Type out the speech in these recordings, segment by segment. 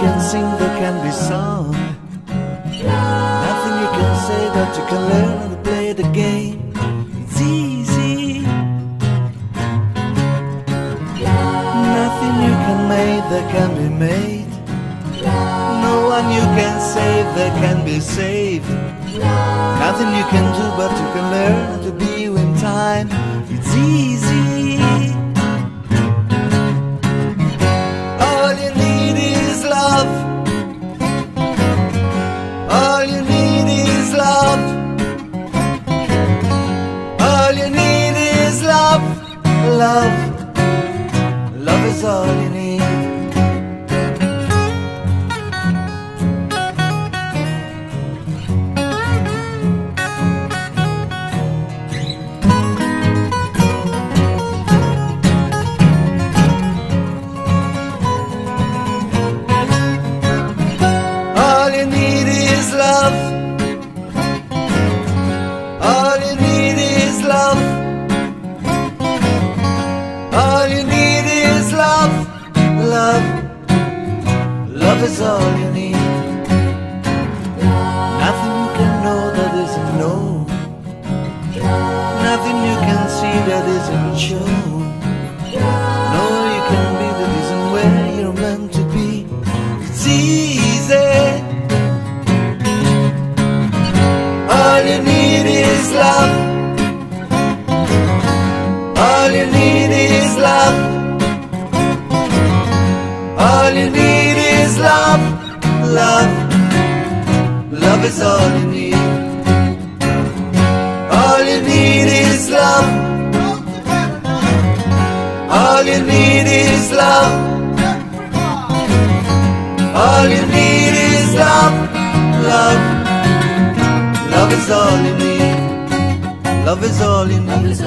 can sing, there can be song. Nothing you can say, but you can learn to play the game. It's easy. Nothing you can make, there can be made. No one you can save, there can be saved. Nothing you can do, but you can learn to be in time. It's easy. All you need is love. All you need is love. All you need is love. Love. Love is all you need. Love. All you need is love. All you need is love. Love. Love is all you need. Nothing you can know that isn't known. Nothing you can see that isn't shown. No, you can be that isn't where you're meant to be. It's easy. All you need is love. All you need is love. All you need is love. Love. Love is all you need. All you need is love. All you need is love. All you need is love. Love. Love is all you need. Love is all you need.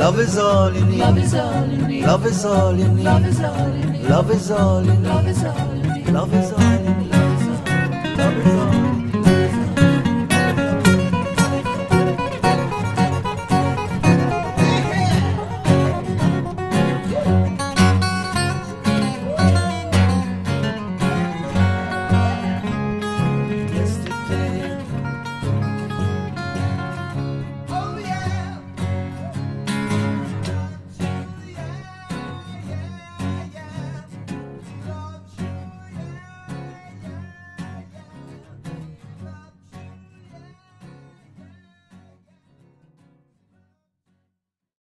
Love is all you need. Love is all you need. Love is all you need. Love is all you need. Love is all you need. Love is all you need.